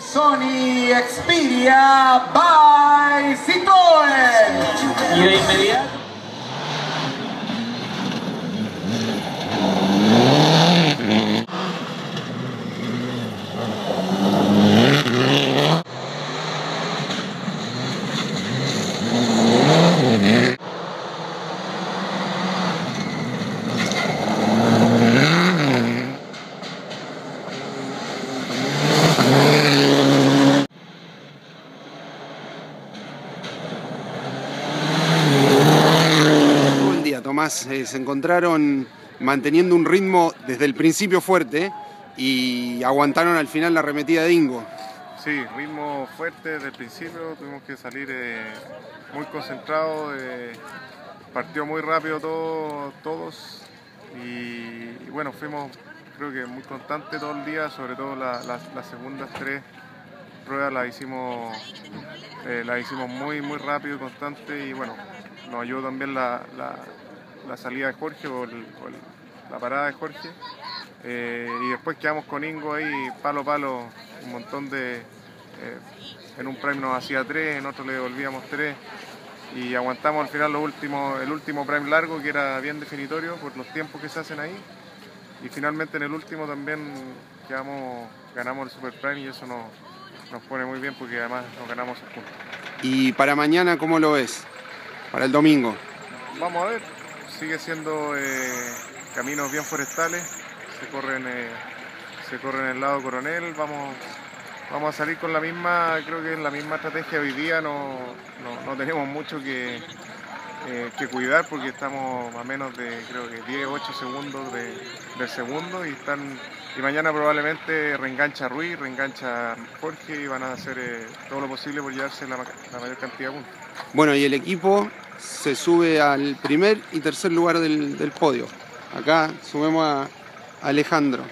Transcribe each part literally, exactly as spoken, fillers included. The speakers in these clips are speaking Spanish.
Sony Xperia by Citroën. Y de inmediato. Tomás, eh, se encontraron manteniendo un ritmo desde el principio fuerte y aguantaron al final la arremetida de Ingo. Sí, ritmo fuerte desde el principio, tuvimos que salir eh, muy concentrados, eh, partió muy rápido todo, todos y, y bueno, fuimos creo que muy constantes todo el día, sobre todo la, la, las segundas tres pruebas las hicimos, eh, las hicimos muy, muy rápido y constante y bueno, nos ayudó también la, la la salida de Jorge o, el, o el, la parada de Jorge eh, y después quedamos con Ingo ahí palo a palo un montón de eh, en un prime nos hacía tres, en otro le devolvíamos tres y aguantamos al final lo último, el último prime largo que era bien definitorio por los tiempos que se hacen ahí y finalmente en el último también quedamos, ganamos el super prime y eso nos, nos pone muy bien porque además nos ganamos el punto. ¿Y para mañana cómo lo ves? Para el domingo vamos a ver. Sigue siendo eh, caminos bien forestales, se corren, eh, se corren el lado Coronel, vamos, vamos a salir con la misma, creo que es la misma estrategia hoy día, no, no, no tenemos mucho que, eh, que cuidar porque estamos a menos de creo que diez, ocho segundos de, del segundo y, están, y mañana probablemente reengancha Ruiz, reengancha Jorge y van a hacer eh, todo lo posible por llevarse la, la mayor cantidad de puntos. Bueno, y el equipo se sube al primer y tercer lugar del, del podio. Acá subimos a Alejandro.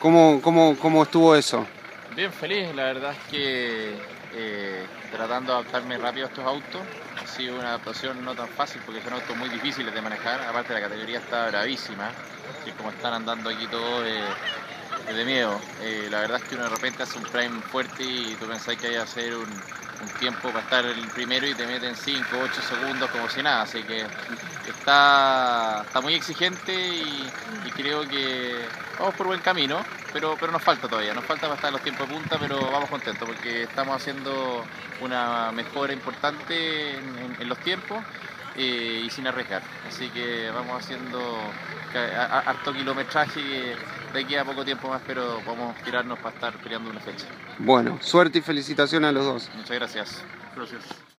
¿Cómo, cómo, cómo estuvo eso? Bien feliz, la verdad es que eh, tratando de adaptarme rápido a estos autos. Ha sido una adaptación no tan fácil porque son autos muy difíciles de manejar. Aparte la categoría está bravísima, así como están andando aquí todos eh, de miedo. Eh, la verdad es que uno de repente hace un prime fuerte y tú pensás que hay que hacer un... un tiempo para estar el primero y te meten cinco, ocho segundos como si nada, así que está, está muy exigente y, y creo que vamos por buen camino, pero, pero nos falta todavía, nos falta para estar los tiempos de punta, pero vamos contentos porque estamos haciendo una mejora importante en, en, en los tiempos eh, y sin arriesgar, así que vamos haciendo harto kilometraje de aquí a poco tiempo más, pero vamos a tirarnos para estar peleando una fecha. Bueno, suerte y felicitaciones a los dos. Muchas gracias. Gracias.